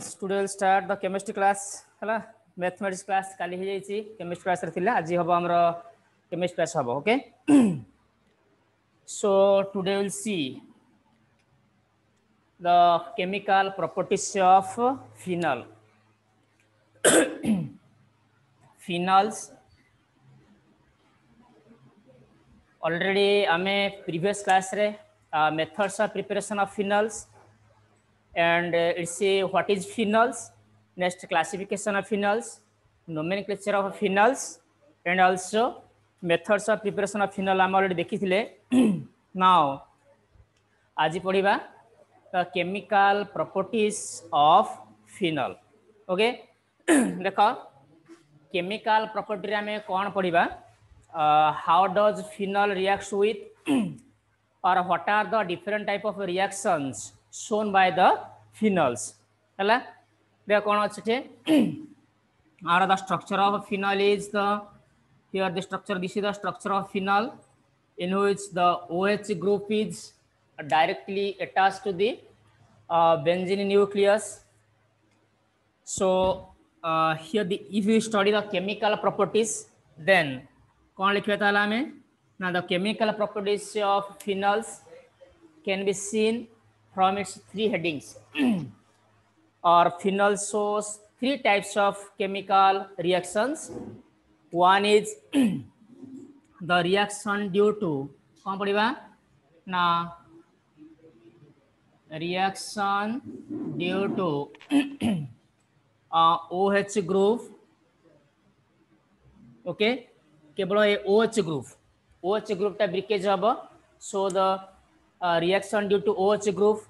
Student start the chemistry class है mathematics class काली हो जाइए केमिस्ट्री क्लास रे आज हम आमर केमिस्ट्री क्लास हम okay so today will see the chemical properties of phenol phenols already आमे प्रीवियस क्लास रे methods of preparation of phenols and it's a what is phenols, next classification of phenols, nomenclature of phenols, and also methods of preparation of phenol हम already देखी थी ले. Now आज पढ़िबा the chemical properties of phenol. Okay, देखो chemical property रे हमें कौन पढ़िबा, how does phenol reacts with or what are the different type of reactions shown by the phenols. Hello, they are called today are the structure of phenol is the here the structure, this is the structure of phenol in which the OH group is directly attached to the benzene nucleus. So here the if we study the chemical properties then kon likhiya tala ame now the chemical properties of phenols can be seen from its three headings. Or phenol shows three types of chemical reactions. One is the reaction due to kon padiba na reaction due to OH group. Okay, केवल ए OH group टा breakage हबो. So the reaction due to OH group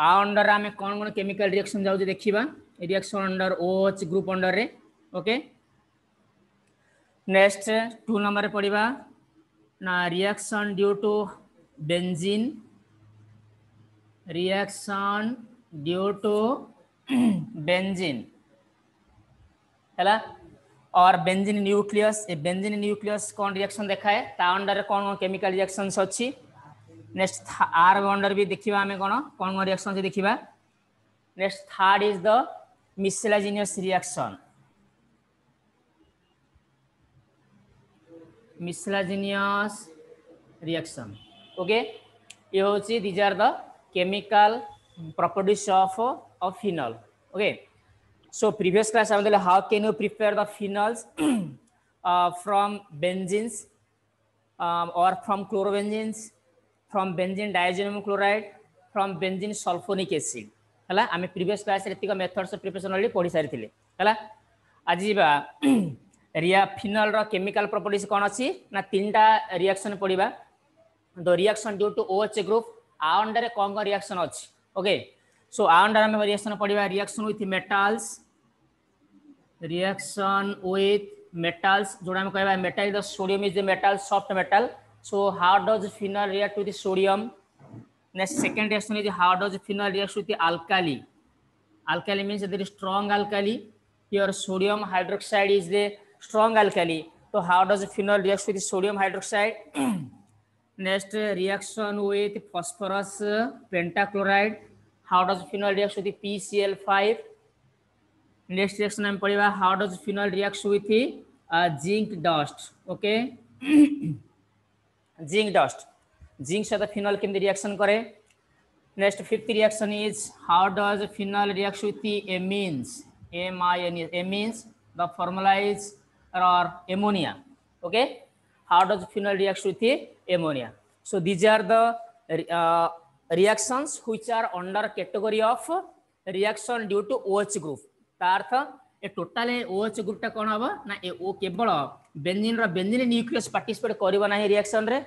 आ under आम कौन कौन chemical reaction जाऊँ देखा reaction under OH group under रे. ओके नेक्स्ट 2 नंबर पढ़ा ना रिएक्शन ड्यू टू बेंजीन है और बेंजीन न्यूक्लियस ए बेंजीन न्यूक्लियस कौन रिएक्शन देखाए ता अंडर रे कौन कौन केमिकल रिएक्शनस अच्छी. नेक्स्ट आर अंडर भी देखा आम कौन कौन रिएक्शन से देखा. Next third is the miscellaneous reaction. Okay ये होची these are the chemical properties of phenol. Okay so previous class हम how can you prepare the phenols from benzenes और from chlorobenzenes from benzene diazonated chloride, from benzene sulfonic acid. हला आमे previous class रे तीका methods preparation already पढि सारि थिले. हला आजिबा रिया फिनॉल रो केमिकल प्रॉपर्टीज कोन अछि ना 3टा रिएक्शन पढिबा. The reaction due to OH group आ अंडर कोन कोन रिएक्शन अछि. ओके सो आ अंडर आमे रिएक्शन पढिबा रिएक्शन विथ मेटल्स, जोडा आमे कहबा metal the sodium is the metal soft metal. So how does phenol react with the sodium? Next second reaction is how does phenol react with the alkali? Alkali means there is strong alkali. Here sodium hydroxide is the strong alkali. So how does phenol react with the sodium hydroxide? Next reaction with phosphorus pentachloride. How does phenol react with the PCl5? Next reaction I'm padiba how does phenol react with the zinc dust. Okay. Zinc dust zinc सहित phenol केमती reaction करे. Next 5th reaction is how does phenol react with amines amines the formula is और ammonia. Okay how does phenol react with ammonia. So these are the reactions which are under category of reaction due to OH group. ता अर्थ ए total OH ग्रुपटा कौन हम ना ओ केवल benzene benzene nucleus participate करना ना reaction रे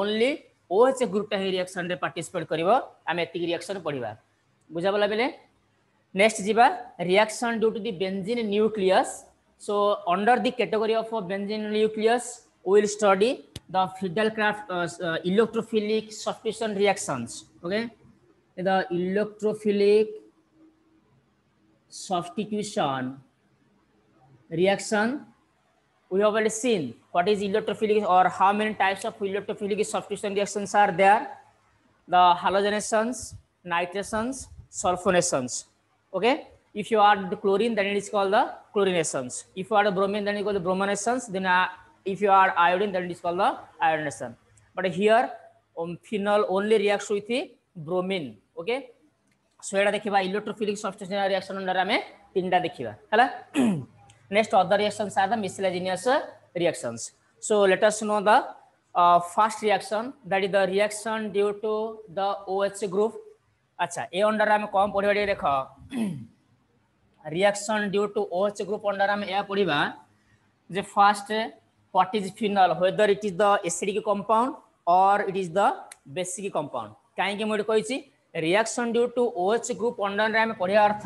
ओनली ओएच ग्रुपटा ही रिएक्शन रे पार्टिसिपेट कर आम एत रिएक्शन पढ़ा बुझाबला बेले. नेक्स्ट जीवा reaction due to the benzene nucleus. So under the category of benzene nucleus will study the Friedel Crafts electrophilic substitution reactions. Okay the electrophilic substitution reaction we have already seen what is electrophilic or how many types of electrophilic substitution reactions are there, the halogenations, nitrations, sulfonations. Okay If you add the chlorine, then it is called the chlorine essence. If you add a bromine, then it is called the bromine essence. Then if you add iodine, then it is called the iodine essence. But here phenol only reacts with the bromine. Okay. So here देखिए भाई electrophilic substitution reaction उन डरा में तीन डा देखिए भाई, है ना? Next other reactions are the miscellaneous reactions. So let us know the first reaction, that is the reaction due to the OH group. अच्छा ये उन डरा में कौन पढ़ी वाली देखा? Reaction due to OH group उन डरा में यह पढ़ी भाई, जो first what is phenol, whether it is the acidic compound or it is the basic compound. कहेंगे मुझे कोई ची reaction due to OH group under आम पढ़िया अर्थ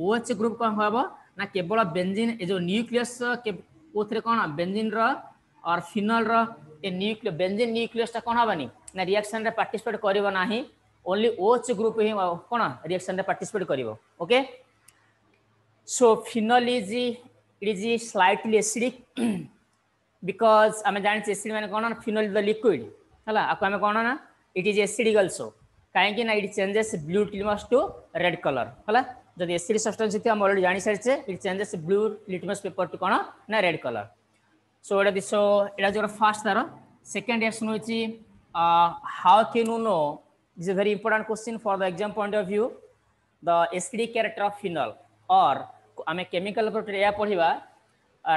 ओएच ग्रुप कौन होबा ना केवल बेंजीन ए जो न्यूक्लियस के ओथरे कोन बेंजीन रा और फिनल रा ए न्यूक्लिय बेंजीन न्यूक्लियस ता कोन हबानी ना रिएक्शन रे पार्टिसिपेट करिवो नाही ओनली ओएच ग्रुप ही कोन रिएक्शन रे पार्टिसिपेट करिवो okay so phenol is slightly acidic because हम जानते एसिड माने कोन फिनल इज द लिक्विड हला आको हम कोन ना इट इज एसिडिक आल्सो कहीं ना it changes blue litmus to red colour हला जब एसिड सब्सटेंस थी हम ऑलरेडी जानी सारी it changes blue litmus paper to कौन ना red colour so Etah this एटा जो फास्ट तार सेकेंड रिएक्शन होची how can you know is a very important question for the exam point of view the acidic character of phenol और आम chemical property या पढ़ा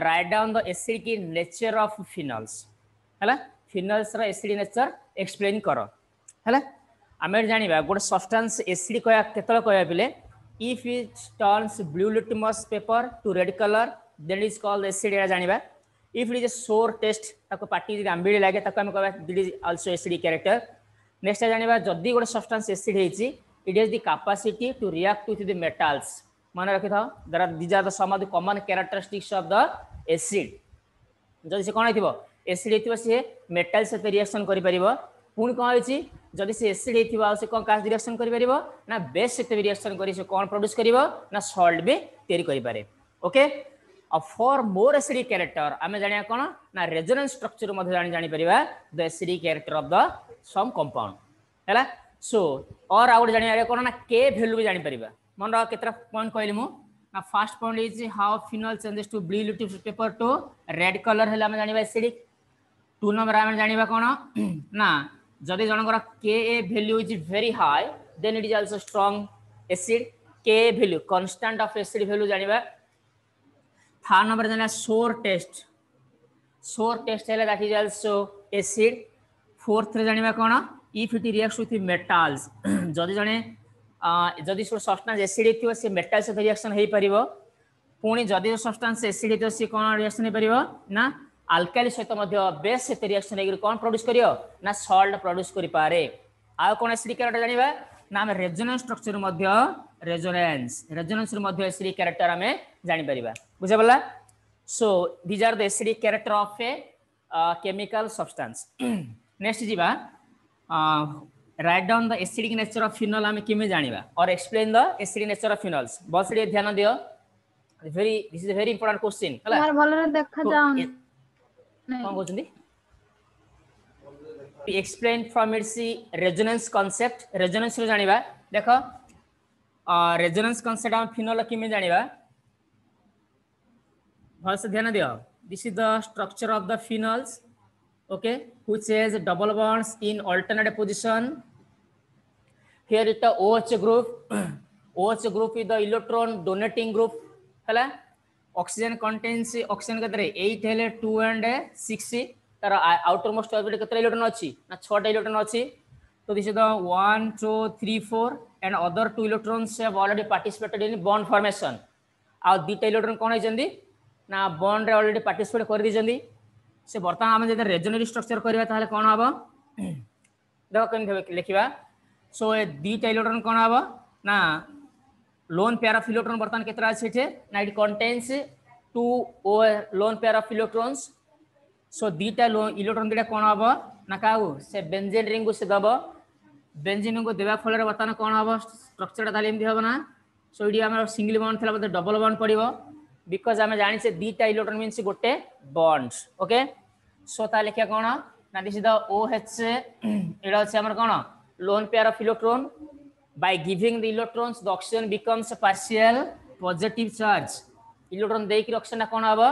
right down the acidic nature of phenols है phenols रा acid nature explain कर है आमे जाना गोटे सब्सटेंस एसिड कहते कह बोले if it turns blue litmus paper to red colour then is called acid या जाना इफ इट इज ए सोर टेस्ट ताको पार्टी आंबिड़ी लगे कहवा that is also acid character next जाना जदि गोटे सब्सटेंस एसिड होती it is the capacity to react with the metals मन रखी था दर these are the some of the common characteristics of the acid जब से कौन हो एसिड हो सी मेटल सहित रिएक्शन कर पुणी कौन होती जदि से एसिड हो कौन क्या रिएक्शन करना बेस सहित भी रिएक्शन कर कौन प्रोड्यूस करना सल्ट भी तैयारी ओके और फॉर मोर एसिडिक कैरेक्टर आम जाना कौन ना रेजोनेंस स्ट्रक्चर जापर the acidic character of the some compound है सो और आउ गए जाना कौन ना के वैल्यू भी जापर मन रहा पॉइंट कहली मुझे first point is how phenol changes to blue litmus paper to red colour है जाना एसिडिक टू नंबर आम जाना कौन ना जदि जनकर के value is very high then it is also strong acid के value constant of acid value जानिबा थर्ड नंबर जाना सोर टेस्ट है that is also acid fourth रे जानिबा कोन if it reacts with metals जदि जने जदि सब्सटेंस एसिड थियो से मेटल से रिएक्शन हे परिबो पुणी जदि सब्सटेंस एसिड थियो से कोन रिएक्शन हे परिबो ना अल्काइल सहित बेस सहित रिएक्शन होकर कौन प्रोड्यूस करा सॉल्ट प्रोड्यूस करे आउ कौन एसिड कैरेक्टर जाना ना आम resonance structure resonance acid character आम जापर बुझेगा so these are the acid character of a chemical substance next जीवा right down the acidic nature of phenol आम किमें जाना और explain the acidic nature of phenols बस ध्यान दियो very this is very important question explain from its resonance concept resonance जानिबा देखो रेजोनेंस कांसेप्ट हम फिनॉल किमे जानिबा भल से ध्यान दियो this is the structure of the phenols okay which has double bonds in alternate position here is the OH group is the electron donating group हैला ऑक्सीजन कंटेन्स ऑक्सीजन कतरे 8 हेले 2 एंड 6 तार आउटर मोस्ट ऑर्बिट कतरे electron अछि ना 6 टा electron अछि तो this is the 1 2 3 4 and other two electrons have already participated in bond formation आ दु टा इलेक्ट्रॉन कोन है जंदी ना बॉन्ड रे ऑलरेडी पार्टिसिपेट कर दी जंदी से वर्तमान हम जदि रेजोनेंस स्ट्रक्चर करबा ताले कोन हबो देखो केन लिखिबा सो ए दु टा इलेक्ट्रॉन कोन हबो ना लोन पेयर ऑफ इलेक्ट्रॉन बर्तमान कितना अच्छे थे ना it contains two O lone pair of electrons so दीटा इलेक्ट्रॉन दीटा कौन हम ना क्या से बेंजीन रिंग को से दब बेंजीन रिंग को देवा फल बर्तमान कौन हम स्ट्रक्चर ताली एमती हम ना सो ये आम सिंगल बॉन्ड था मतलब डबल बॉन्ड पड़ो बिकज आम जानी दीटा इलेक्ट्रॉन मीनस गोटे बॉन्ड ओके सो ता लेखिया कौन ना दिस द ओएच एटा अच्छे आम कौन lone pair of electron By giving the electrons, the oxygen becomes a partial positive charge. Electron देख oxygen ना कौन हवा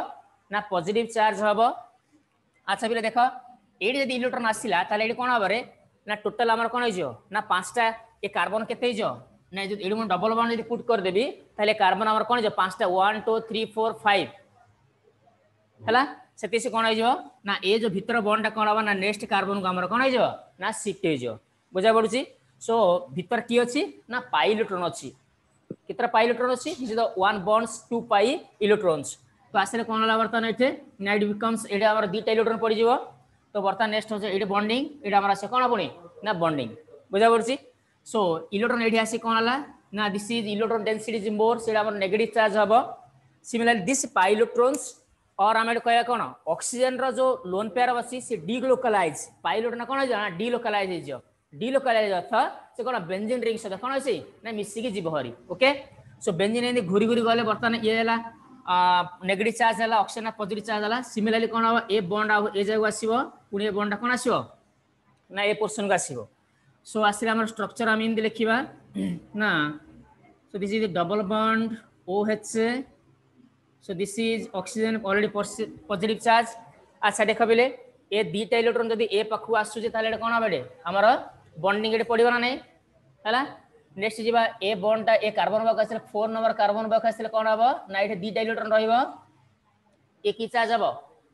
ना positive charge हवा. अच्छा बिल्कुल देखा ये जब इलेक्ट्रॉन आसिला ताले ये कौन हवा रे ना टोटल आमर कौन है जो ना पांचटा ये कार्बन कितने जो ना जो ये लोग डबल बॉन्ड जब पुट कर दे भी ताले कार्बन आमर कौन है जो पांचटा 1 2 3 4 5 है ना सती से कौन है जो ना ये जो भीतर बॉन्ड कौन हवा ना नेक्स्ट कार्बन को आमर कौन है जो ना सीक्टे जो बुझा पड़ुची सो भीतर की अच्छी ना पाई इलेक्ट्रॉन अच्छी कितना पाई इलेक्ट्रॉन अच्छी is the 1 bonds 2 pi electrons तो आसले कौन वाला बर्तन एठे नाइट बिकम्स एडा हमर दुटा इलेक्ट्रॉन पड़ी जेबो तो बर्तन नेक्स्ट हो जे एडा बॉन्डिंग एडा हमरा से कोन होनी ना बॉन्डिंग बुझा पड़छि सो इलेक्ट्रॉन एडी आसी कोन वाला ना this is electron density is more सेडा हमर नेगेटिव चार्ज हबो सिमिलरली दिस पाई इलेक्ट्रॉन्स और हम कहया कोन ऑक्सीजन रो जो लोन पेयर बसी से डीलोकलाइज पाई इलेक्ट्रॉन कोन जाना डीलोकलाइज हे जो डीलोकलाइज अर्थ से कोन बेंजीन रिंग से कोन होसी ना मिसी के जीव हरी ओके सो बेंजीन एंदी घुरी घुरी गले बर्तन ये हला नेगेटिव चार्ज हला ऑक्सीजन ना पॉजिटिव चार्ज हला सिमिलरली कोन हो ए बॉन्ड आ ए जगह आसीबो पुने बॉन्ड कोन आसीबो ना ए पोर्शन को आसीबो सो आसीला हमर स्ट्रक्चर हम इंदी लिखिबा ना so this is a double bond OH so this is oxygen already positive charge अच्छा देखा बेले ए दीटा इलेक्ट्रॉन जदी ए पखु आसु जे ताले कोन आबे हमर बॉन्डिंग एड पडिबो ना नै हला नेक्स्ट जीवा ए बॉन्डटा ए कार्बन बक आसले 4 नंबर कार्बन बक आसले कोन हबो ना एठे दीटा इलेक्ट्रॉन रहइबो ए की चार्ज हबो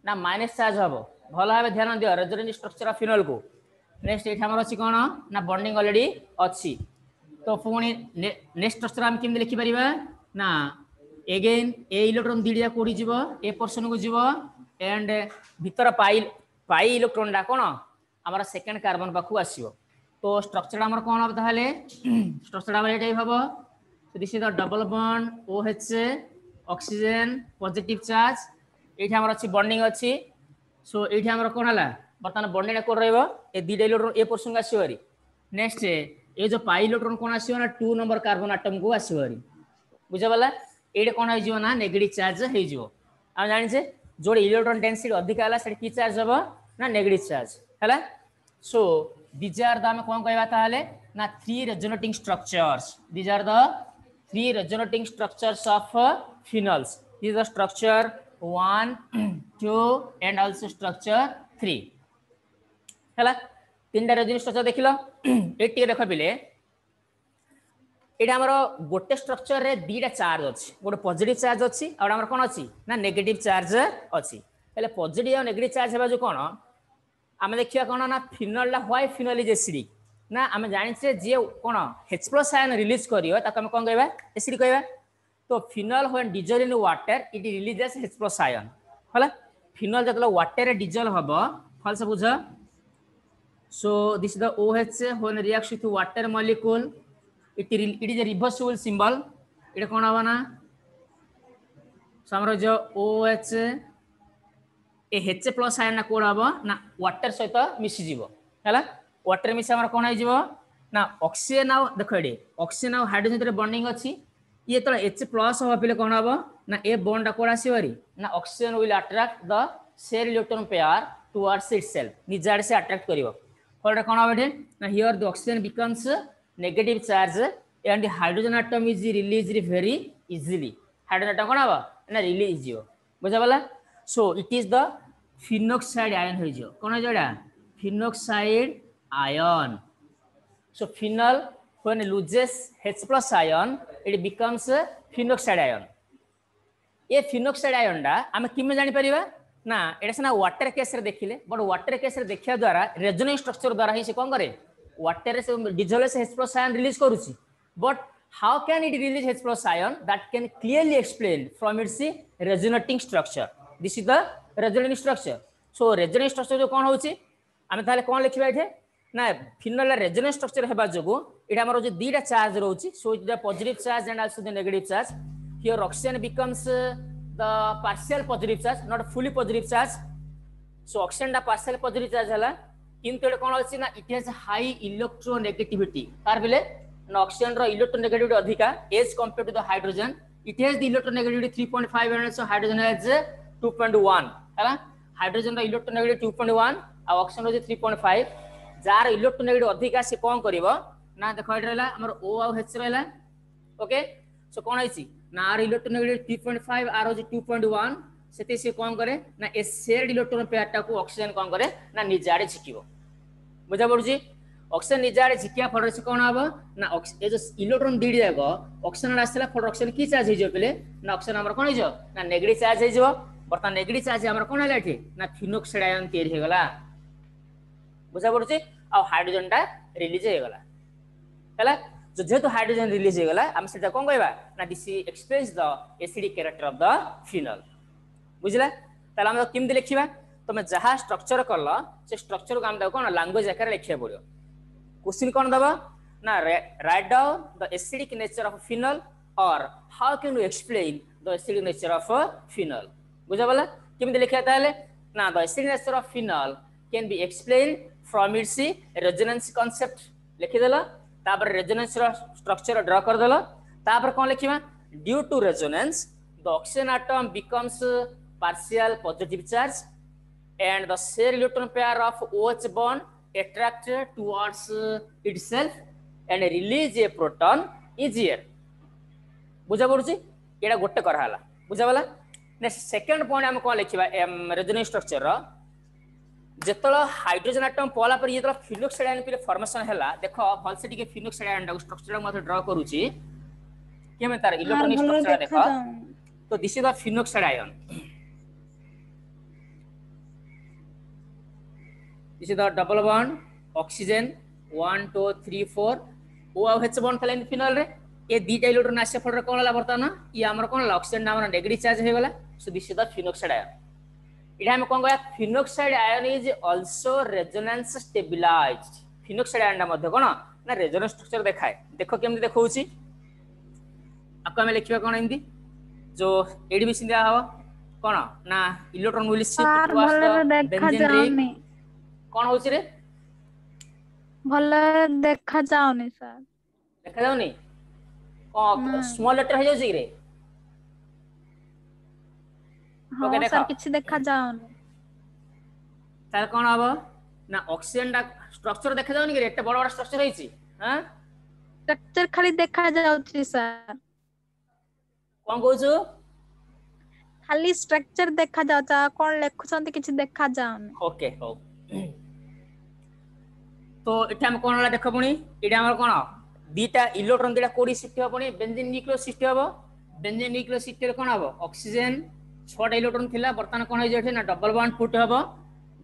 ना माइनस चार्ज हबो भला हबे ध्यान दियो रेजोनेंट स्ट्रक्चर ऑफ फिनोल को नेक्स्ट एठे हमर अछि कोन ना बॉन्डिंग ऑलरेडी अछि तो पुनी नेक्स्ट स्ट्रक्चर हम किम लिखि परिबा ना अगेन ए इलेक्ट्रॉन दीडिया कोडी जीवो ए पर्सन को जीवो एंड भीतर पाई इलेक्ट्रॉन डा कोन हमरा सेकंड कार्बन बक आसीबो तो स्ट्रक्चर हमर कोन अब ताले स्ट्रक्चर हमर एटाई हबो तो this is the double bond OH oxygen positive charge एठी हमर अछि बॉन्डिंग अछि सो एठी हमर कोन हला बर्तन बॉन्डिंग को रहइबो ए दीटा इलेक्ट्रॉन ए पोर्शन आसीवरी नेक्स्ट ए जो पाई इलेक्ट्रॉन कोन आसीओ ना 2 नंबर कार्बन एटम को आसीवरी बुझाबला एडे कोन होइजो ना नेगेटिव चार्ज हेइजो हम जानि छे जोडे इलेक्ट्रॉन डेंसिटी अधिक हला से की चार्ज हबो ना नेगेटिव चार्ज हला सो These are the हमें कौन कहवा ताले ना three resonating structures. These are the three resonating structures of phenols. This is the structure 1, 2 and also structure 3. है तीन टा resonating structure देख लो एक टी देख बिले एटा हमरो गोटे स्ट्रक्चर रे दीटा चार्ज अछि गोटे पॉजिटिव चार्ज अछि और हमर कोन अछि ना नेगेटिव चार्ज अछि पहिले पॉजिटिव और नेगेटिव चार्ज हेबा जो कोन आमे देखिया कोन ना फिनोल ला व्हाई फिनोल इज एसिडिक ना आमे जानि छे जे कोन H+ आयन रिलीज करियो त हम कोन कहबा एसिड कहबा तो phenol when dissolve in water it releases H+ ion हला फिनोल जतला वाटर रे डिजॉल्व हबो फल से बुझ so this the OH when reacts with water molecule it is a reversible symbol it कोन हबा ना समरो जो OH ए H+ आयन ना कोड हबो ना वाटर सहित मिसि जीवो हला वाटर मिस हमर कोन होय जीवो ना ऑक्सीजन आ देखडे ऑक्सीजन आ हाइड्रोजन रे बॉन्डिंग अछि ये त H+ हो पले कोन हबो ना ए बॉन्ड कोड आसीवरी ना oxygen will attract the share electron pair towards itself निजाड से अट्रैक्ट करिवो फल रे कोन हबे ना here the oxygen becomes negative charge and hydrogen atom is released very easily hydrogen atom कोन हबो ना रिलीज हो बुझाबला so it is the phenoxide ion हो जो कौन जोड़ा phenoxide ion so phenol when loses H+ ion it becomes phenoxide ion ये फिनोक्साइड आयन डा हम किमे जानि परिबा ना एटा सना वाटर केस रे देखिले बट वाटर केस रे देखिया द्वारा रेजोनेंस स्ट्रक्चर द्वारा ही से कोन करे वाटर रे से डिजोल्व H+ आयन रिलीज करूची but how can it release H+ ion that can clearly explain from its resonating structure this is the resonant structure so resonant structure जो कोन होउची आमे ताले कोन लिखिबा एठे ना फिनोल रेजोनेंट स्ट्रक्चर हेबा जोगो एटा हमरो जे दीटा चार्ज रहउची so is the positive charge and also the negative charge here oxygen becomes the partial positive charge not fully positive charge so oxygen दा पार्शियल पॉजिटिव चार्ज हला किंतु एटा कोन होउची ना इट हैज हाई इलेक्ट्रोनेगेटिविटी कार बेले ना ऑक्सीजन रो इलेक्ट्रोनेगेटिविटी अधिका as compare to the hydrogen it has the electronegativity 3.5 and so hydrogen has 2.1 है हाइड्रोजन इलेक्ट्रोनेगेटिव 2.1 ऑक्सीजन 3.5 जार इलेक्ट्रोनेगेटिव अधिक से कौन कर ना देख ये रहा ओ आउ एच रहा ओके सो कौन है ना आर इलेक्ट्रोनेगेटिव 3.5 आर हो 2.1 से कौन करे ना ए शेयर्ड इलेक्ट्रोन पेयर टाक ऑक्सीजन कौन करे ना निज आड़े झिक बुझा पड़ी ऑक्सीजन निज आड़े झिका फल से कौन हम ना ये जो इलेक्ट्रोन दुई जाक ऑक्सीजन आसाला फल ऑक्सीजन की चार्ज हो पे ना ऑक्सीजन आम कौन हो ना नेगेटिव चार्ज हो बर्तमान नेगेटिव चार्ज आम कौन है ना फिनोक्साइड आयन या बुझा पड़ी आ हाइड्रोजन टा रिलीज होगा है जो जेहेतु हाइड्रोजन रिलीज होगा आम से कौन कहवा ना this express the acidic character of the phenol बुझला आम कमी लिखा तुम जहाँ स्ट्रक्चर कल से स्ट्रक्चर को आम कौन लैंग्वेज आकार लिखा पड़ो क्वेश्चन कौन दब ना write down the acidic nature of phenol और how can you explain the acidic nature of phenol बुझा पड़ा कमी लिखा ना the acidic nature of phenol can be explain from its resonance concept लिखिदेल तापर रेजोनेंस स्ट्रक्चर ड्रा करदेल तापर कौन लिखा due to resonance the oxygen atom becomes partial positive charge and the share electron pair of OH bond attracted towards itself and release a proton easier बुझा पड़ी यहाँ गोटे कराला बुझा पड़ा नेक्स्ट सेकेंड पॉइंट आम कौन लिखा रेजोनेंस स्ट्रक्चर जितल हाइड्रोजन आटम पला पर ये जो फिनोक्साइड आयन पे फॉर्मेशन हैला देख भल से टिके फिनोक्साइड आयन डा स्ट्रक्चर मत ड्रा करूची केमे तार इलेक्ट्रॉनिक स्ट्रक्चर देख तो this is the phenoxide ion this is the double bond oxygen 1 2 3 4 OH bond फैला इन फिनॉल रे ए दीटा इलेक्ट्रॉन आसे फल रे कोन होला बर्तन ये हमर कोन ऑक्सीजन नाम नेगेटिव चार्ज हे गेला so this is the phenoxide ion इधर कौन क्या phenoxide ion is also resonance stabilized phenoxide ion कौन ना रेजोनेंस स्ट्रक्चर देखाए देख केमती देखिए आपको आम लिखा कौन एमती जो एडी भी सिंधा हम कौन ना electron will shift towards benzene ring कौन होची रे भल देखा जाउनी सर देखा जाउनी कौन स्मॉल लेटर हो जाउची रे ओके देखो सर किछ देखा जाओन तार कोन आबो ना ऑक्सीजन डा स्ट्रक्चर देखा जाओन कि एटा बड़ बड़ स्ट्रक्चर होई छी हां स्ट्रक्चर खाली देखा जाउ छी सर कोन कहू खाली स्ट्रक्चर देखा जाता कोन लेखु छन किछ देखा जाओन ओके हो तो एटा हम कोन ला देखो पुनी एटा हमर कोन बीटा इलेक्ट्रॉन दिला कोडी शिफ्ट हो पुनी बेंजीन न्यूक्लियो शिफ्ट होबो बेंजीन न्यूक्लियो शिफ्ट रे कोन आबो ऑक्सीजन 6टा इलेक्ट्रोन थिला बर्तमान कोन होइजे ना डबल बॉन्ड फुट हबो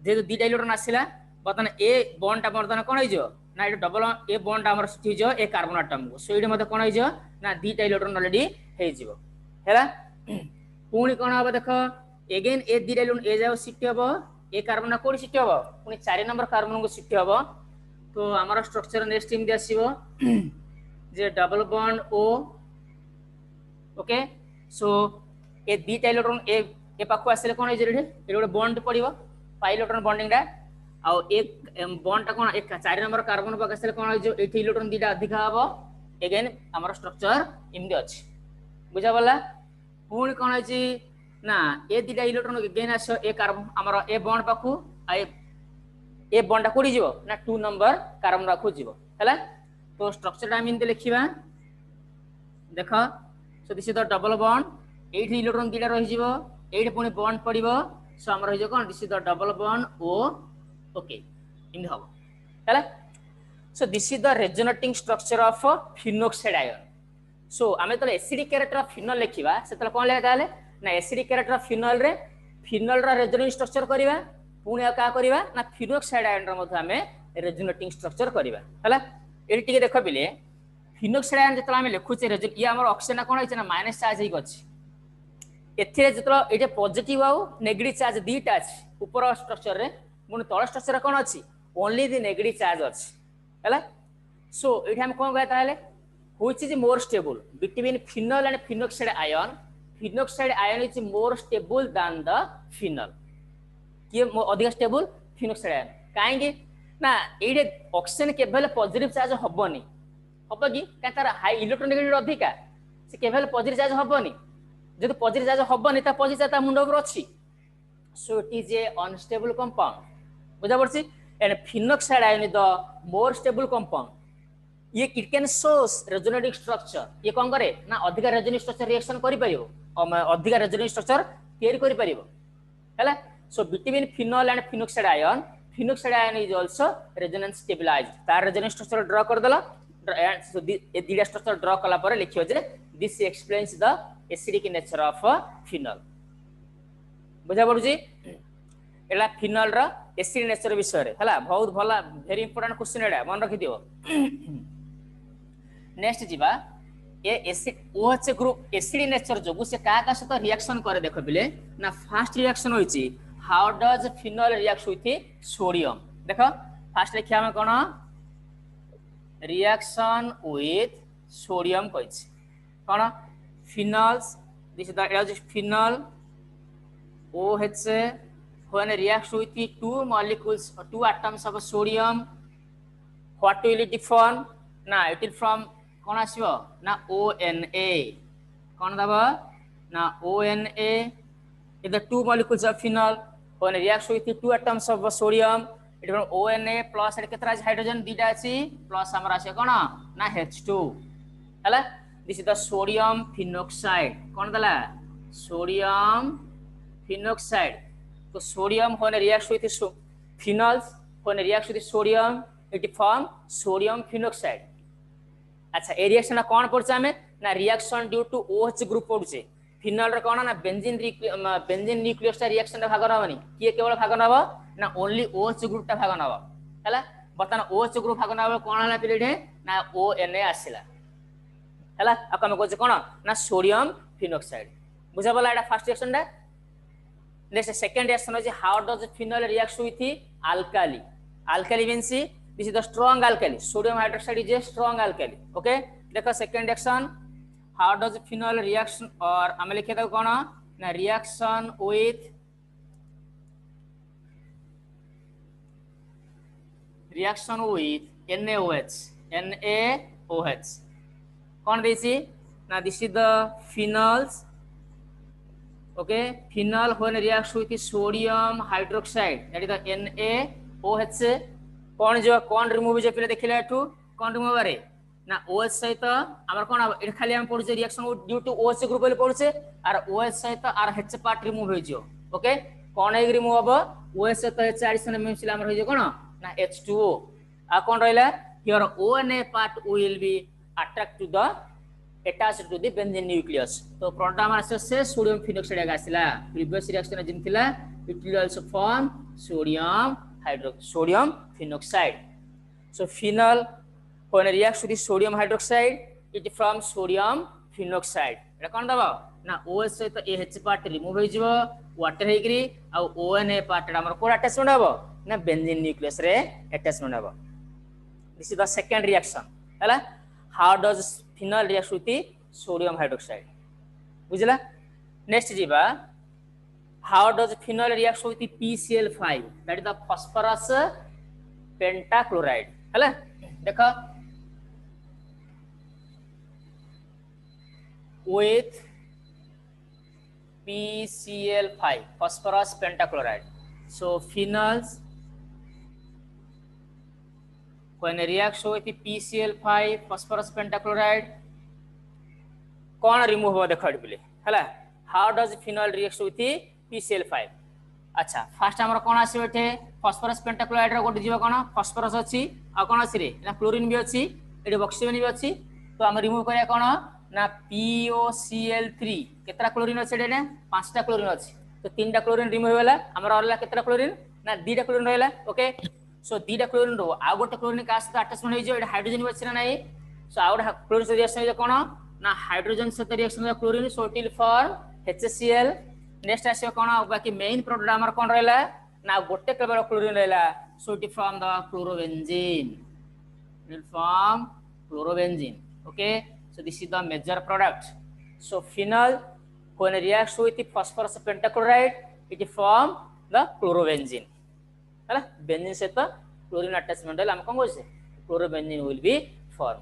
जे दुटा इलेक्ट्रोन आसिला बर्तमान ए बॉन्ड टा बर्तमान कोन होइजो ना ए डबल ए बॉन्ड हमर स्थिज ए कार्बन एटम को सोइड मते कोन होइजो ना दुटा इलेक्ट्रोन ऑलरेडी हेजिबो हैला पुणी कोन हबो देखो अगेन ए दुटा इलेक्ट्रोन ए जाओ शिफ्ट हबो ए कार्बन कोन शिफ्ट हबो पुणी 4 नंबर कार्बन को शिफ्ट हबो तो हमर स्ट्रक्चर नेक्स्ट इम दे आसीबो जे डबल बॉन्ड ओ ओके सो ए दीटा इलेक्ट्रोन ए ए पाखु आसे कोन गोटे बॉन्ड पड़ो पाई इलेक्ट्रोन बॉन्डिंग आ बॉन्डा कौन एक 4 नंबर कार्बन पाख आसे कौन हो इलेक्ट्रोन दुटा अधिका हम एगेन आम स्ट्रक्चर इमती अच्छे बुझा पड़ा पुणी कौन हो ना ए दुटा इलेक्ट्रोन एगेन आस आम ए बॉन्ड पाखु ए बॉन्डा कौटी जीव ना 2 नंबर कार्बन पाखु जीव है तो स्ट्रक्चर टाइम इमती लिखा देख so this is the double bond एट इलेक्ट्रोन दुटा रही पुणी बॉन्ड पड़ो सो आम रही कौन this is the double bond O okay इन हम है so this is the resonating structure of phenoxide ion so आम जो एसिडिक कैरेक्टर ऑफ फिनॉल लिखा से कौन लिखा ना एसिडिक कैरेक्टर ऑफ फिनॉल रे फिनॉल रेजोनेटिंग स्ट्रक्चर करवा पुणी क्या करवा ना फिनोक्साइड आयन आम रेजोनेटिंग स्ट्रक्चर करवा है ये टी देख पे फिनोक्साइड आयन जो आम लिखुचे ये आम ऑक्सीजन कौन होना माइनस चार्ज हो एथे जो ये पॉजिटिव आउ नेगेटिव चार्ज दुटा अच्छी ऊपर स्ट्रक्चर रे पुणी तल स्ट्रक्चर कौन अच्छी ओनली दि नेगेटिव चार्ज अच्छी है सो ये आम कौन कहता है which is more stable between phenol and phenoxide ion is more stable than the phenol किए अधिक स्टेबल फिनोक्साइड आयन कहीं ना ये ऑक्सीजन केवल पॉजिटिव चार्ज हेनी हम कि कहीं तार हाई इलेक्ट्रोनेगेटिव अधिका से केवल पॉजिटिव चार्ज हेनी जो पॉजिटिव चार्ज हेनी पॉजिटिव चार्ज मुंड ऊपर अच्छी so it is a unstable compound बुझा पड़ी and phenoxide ion is the more stable compound it can shows resonant structure. ये कौन करे ना अधिक resonant structure reaction करी परियो और अधिक resonant structure क्रिएट करी परियो, है ना? So between phenol and phenoxide ion is also resonance stabilized. तार resonant structure draw कर दला, so this structure draw कला पर लिखियो जे this explains the acidic nature of phenol. बुझा पड़ू जी एला फिनल रा एसिड नेचर विषय रे हला बहुत भला वेरी इंपोर्टेंट क्वेश्चन एडा मन रखि दियो. नेक्स्ट जीवा ए acid OH group acid nature जो से का का सत रिएक्शन करे देखो बिले ना फर्स्ट रिएक्शन होई छी how does phenol react with sodium. देखो फर्स्ट लिखिया में कोन रिएक्शन विथ सोडियम कहि छी कोन phenols this the as phenol OH when reacts with the two molecules or two atoms of sodium, what will it form? Now it will form कौन आशिवा ना ONA. कौन दबा ना ONA. इधर two molecules of phenol when reacts with the two atoms of sodium, it will form ONA plus एक तरह से hydrogen दी जाएगी plus हमारा आशिवा कौन ना H2. Allah this is the sodium phenoxide. कौन दला sodium phenoxide. तो सोडियम होने रिएक्ट विथ फिनॉल्स होने react with sodium it form sodium phenoxide. अच्छा ए रिएक्शन ना कोन पड़छ हमें ना reaction due to OH group पड़छे फिनॉल रे कोन ना बेंजीन न्यूक्लियस रिएक्शन रे भाग नबनी के केवल भाग नब ना ओनली OH ग्रुप ता भाग नब हला बतन OH ग्रुप भाग नब कोन हला पिरिड ना ONA आसीला हला अकम कोछ कोन ना सोडियम फिनोक्साइड बुझा वाला एटा फर्स्ट रिएक्शन दा. Next, second reaction is how does phenol react with alkali? Alkali means this is the strong alkali. Sodium hydroxide is a strong alkali. Okay. देखो second reaction, how does phenol reaction और हमें लिखे तो कौन ना reaction with NaOH. NaOH. कौन देसी? ना this is the phenols. Okay, phenol when reacts with sodium hydroxide, that is the NaOH. कौन जो कौन remove जो पहले देख लिया टू कौन remove है ना OH सही तो हमारे कौन अब इधर खाली हम पढ़ जो reaction वो due to OH ग्रुप वाले पढ़ जो और OH सही तो और H part remove है जो. Okay, कौन एक remove अब OH सही तो H addition में मिला हमारे जो कौन ना H2O. आ कौन रहेला your ONA part will be attracted to the attached to the benzene nucleus. So product amar ashe sodium phenoxide gasila previous reaction jin thila it will also form sodium phenoxide. So phenol when reacts with sodium hydroxide it forms sodium phenoxide. Eta kon daba na OH saith AH part remove ho jibo water he giri au ONA part amar ko attachment hobo na benzene nucleus re attachment hobo. This is the second reaction hala how does phenol reacts with sodium hydroxide. बुझला. Next जीवा how does phenol reacts with PCl5, that is the phosphorus pentachloride. है ना देखो with PCl5 phosphorus pentachloride. So phenols when reacts with PCl5 phosphorus pentachloride कौन remove हो देखो बोले हला how does phenol reacts with PCl5. अच्छा फर्स्ट हमरा कोन आसी बेठे phosphorus pentachloride रो गोटे जीव कोन phosphorus अछि आ कोन आसी रे ना chlorine भी अछि एडे oxygen भी अछि तो हम remove करिया कोन ना POCl3 केतरा chlorine अछि एडे 5 टा chlorine अछि तो 3 टा chlorine remove होला हमरा रहला केतरा chlorine ना 2 टा chlorine रहला. ओके सो दीटा क्लोरीन रो आ गोटे क्लोरीन का सता अटैचमेंट होई जे एटा हाइड्रोजन बचि ना नाही सो आ गोटे क्लोरीन से रिएक्शन जे कोन ना हाइड्रोजन से रिएक्शन में chlorine so it will form HCl. Next आसे कोन बाकी मेन प्रोडक्ट हमर कोन रहला ना गोटे केवल क्लोरीन रहला so it form the chlorobenzene will form chlorobenzene. Okay so this is the major product. So phenol when reacts with phosphorus pentachloride it form the chlorobenzene हला बेंजीन से तो क्लोरीन अटैचमेंट हम कौन कहते हैं क्लोरोबेंजीन विल बी फॉर्म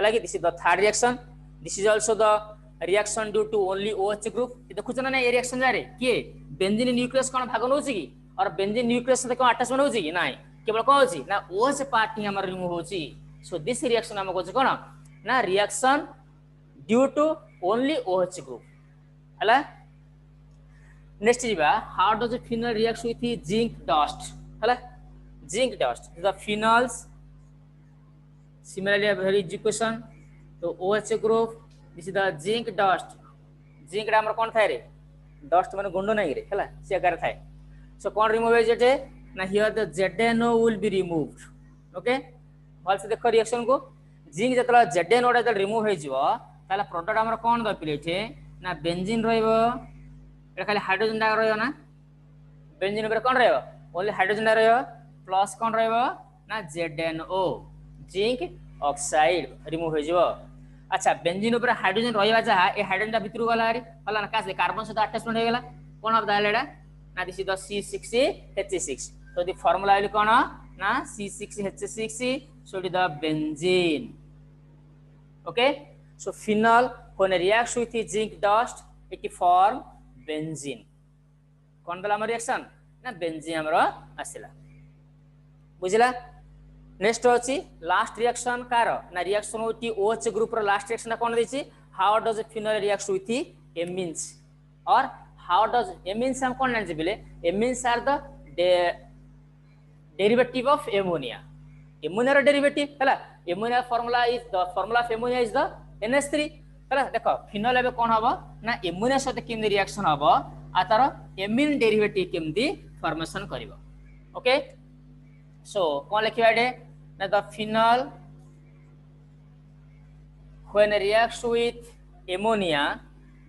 हला कि this is the third reaction. This is also the reaction due to only OH group देखु छ ना ए रिएक्शन जा रे के बेंजीन न्यूक्लियस कोन भाग नउछि कि और बेंजीन न्यूक्लियस से कोन अटैचमेंट होछि कि नाही केवल कोन होछि ना OH पार्ट ही हमर रिमूव होछि So this reaction नाम को कौन ना reaction due to only OH group अला? Next जीवा how does the phenol react with the zinc dust अला? Zinc dust the phenols similarly have very equation तो OH group this is the zinc dust zinc डामर कौन थाय रे dust माने गुंडो नाही रे हला से आकार थाय सो कौन रिमूव जेटे ना here the ZnO will be removed okay भल से देख रिएक्शन को जिंक जतला ZnO डा रिमूव हे जीव ताला प्रोडक्ट हमर कौन द पिलेठे ना बेंजीन रहबो ए खाली हाइड्रोजन डा रहयो ना बेंजीन ऊपर कौन रहयो ओनली हाइड्रोजन डा रहयो प्लस कौन रहयो ना ZnO जिंक ऑक्साइड रिमूव हे जीव अच्छा बेंजीन ऊपर हाइड्रोजन रहबा चाहा ए हाइड्रोजन भितरु गला रे होला ना कासे कार्बन से अटैचमेंट हो गेला कोन अब दालेडा ना दिस इज द C6H6 तो द फार्मूला इल कोन ना C6H6 so it is the benzene okay so phenol when reacts with zinc dust it form benzene कोन दला हमर रिएक्शन ना बेंजीन हमरो आसीला बुझला नेक्स्ट अछि लास्ट रिएक्शन कार ना रिएक्शन होती OH ग्रुप रो लास्ट रिएक्शन कोन दैछि how does phenol react with amines और हाउ डज एमीन्स हम कोन जानछि बेले amines are the derivative of ammonia ammonia रो डेरिवेटिव हला ammonia formula is the formula of ammonia is the NH3 हला देखो फिनॉल एबे कोन हबो ना एमोनिया साथे केमदि रिएक्शन हबो आ तारो एमीन डेरिवेटिव केमदि फॉर्मेशन करिवो ओके सो कौन लिखिबा डे ना the phenol when reacts with ammonia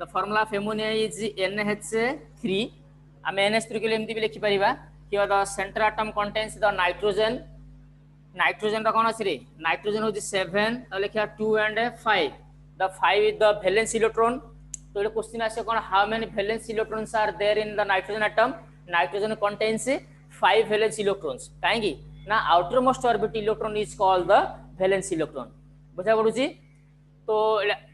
the formula of ammonia is NH3 हम NH3 के लिए एमती भी लिखि परिबा कि the centre atom contains the nitrogen nitrogen रो कोन अछि रे नाइट्रोजन होज 7 त लिखिया 2 and 5 the 5 is the valence electron तो ये क्वेश्चन आसे कोन how many valence electrons are there in the nitrogen atom nitrogen contains 5 valence electrons काहेगी ना outermost orbit electron is called the valence electron बुझा पड़ू जी तो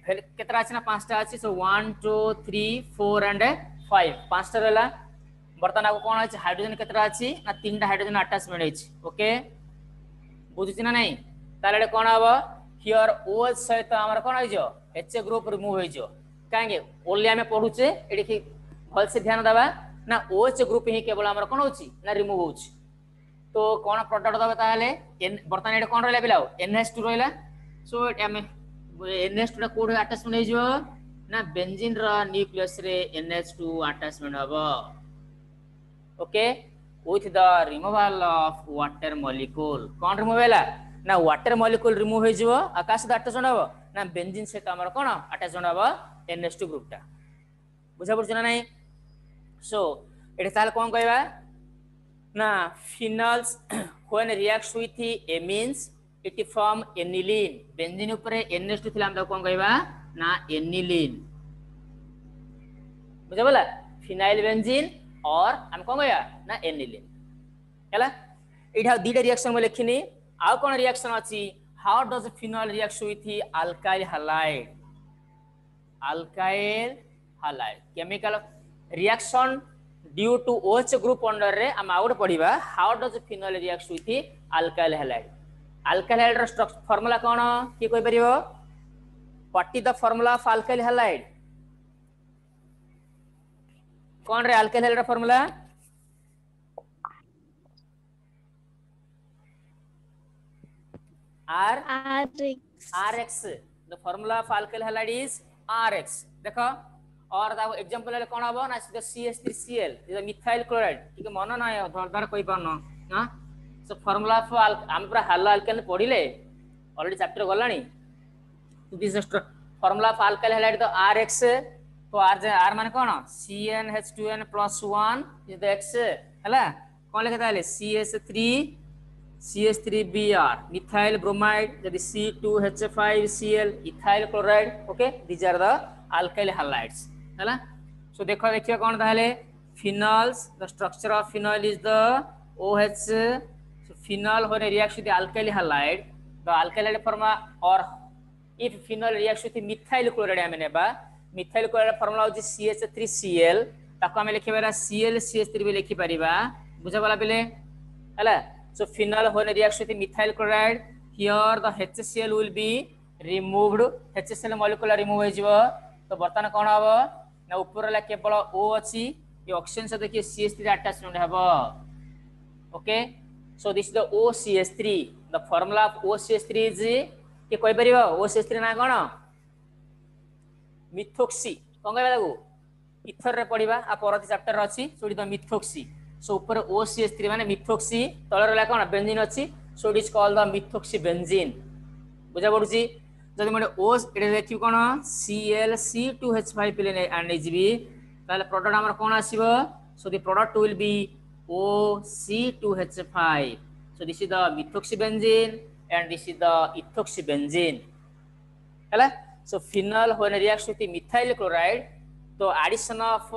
केतरा अछि ना पांचटा अछि सो 1 2 3 4 एंड 5 पांचटा रहला बर्तन आको कोन अछि हाइड्रोजन केतरा अछि ना तीनटा हाइड्रोजन अटैचमेंट अछि ओके बुझू छी ना नहीं ताले कोन हबो हियर OH सहित हमर कोन होय जो HA ग्रुप रिमूव होय जो काहेगी ओनली हमें पढू छे एडी की भल से ध्यान दबा ना OH ग्रुप ही केवल हमर कोन होची ना रिमूव होची तो कोन प्रोडक्ट दबे ताले बर्तन एड कोन रहला बिलाओ NH2 रहला सो हम NH2 कोड अटैचमेंट हे जो ना बेंजीन रा न्यूक्लियस रे NH2 अटैचमेंट हबो okay with the removal of water molecule कोन रिमूव होला ना वाटर मॉलिक्यूल रिमूव हे जो आकाश द अटैचमेंट हबो ना बेंजीन से हमर कोन अटैचमेंट हबो NH2 ग्रुप ता बुझा पड़छ ना नहीं सो एटा ताले कोन कहबा ना phenols when reacts with amines it form aniline benzene ऊपर NH2 थिला हम कोन कहबा ना एनिलीन बुझा बोला फिनाइल बेंजीन और हम कोन कहया ना एनिलीन हला एटा दुटा रिएक्शन में लिखिनी आ कोन रिएक्शन अछि how does phenol reacts with alkyl halide chemical reaction due to OH group under रे हम आउट पढिबा how does phenol react with alkyl halide रो फार्मूला कोन की कहि परिबो what is the formula of alkyl halide कोन रे अल्काइल हैलाइड रो formula RX the formula of alkyl halide is RX देखो और दाव एग्जांपल ले कोन हबो ना CH3Cl इज मिथाइल क्लोराइड ठीक मन ना धरधर कोइ पन ना सो फार्मूला ऑफ हम पूरा हला अल्काइल पढिले ऑलरेडी चैप्टर गलानी this just formula of alkyl halide the RX तो R माने कोन CnH2n+1 इज द X हला कोन लिखे ताले CH3Br मिथाइल ब्रोमाइड यदि C2H5Cl ethyl chloride okay these are the alkyl halides हला सो देखो देखियो कोन ताले phenols the structure of phenol is the OH so phenol when reacts with alkyl halide the alkyl halide formula और if phenol reacts with methyl chloride हम नेबा methyl chloride formula होची CH3Cl ताको हम लिखिबा ClCH3 भी लिखि परिबा बुझा वाला बेले हला so phenol when reacts with methyl chloride here the HCl will be removed. HCl molecule remove हो जीवा तो बर्तन कौन आवा ना ऊपर वाला के बड़ा O अच्छी ये ऑक्सीजन से देखिए CH3 attachment है बा. Okay, so this is the OCH3. The formula of OCH3 is के कोई बारी बा OCH3 ना कौन मिथोक्सी कौन गया लगो इथर रे पड़ी बा आप औरती चैप्टर रची सोडी तो मिथोक्सी. So ऊपर OCH3 माने मिथोक्सी तलर वाला कौन बेंजीन अच्छी. So it is called the methoxybenzene. बुझा बोलूँ जी, जब हमारे O's इधर देखियो कौन है ClC2H5 प्लेन एंड एजीबी, ताले प्रोडक्ट हमारा कौन है Shiva, so the product will be OC2H5. So this is the methoxybenzene and this is the ethoxybenzene. है ना? So phenol when reacts with methyl chloride, तो addition of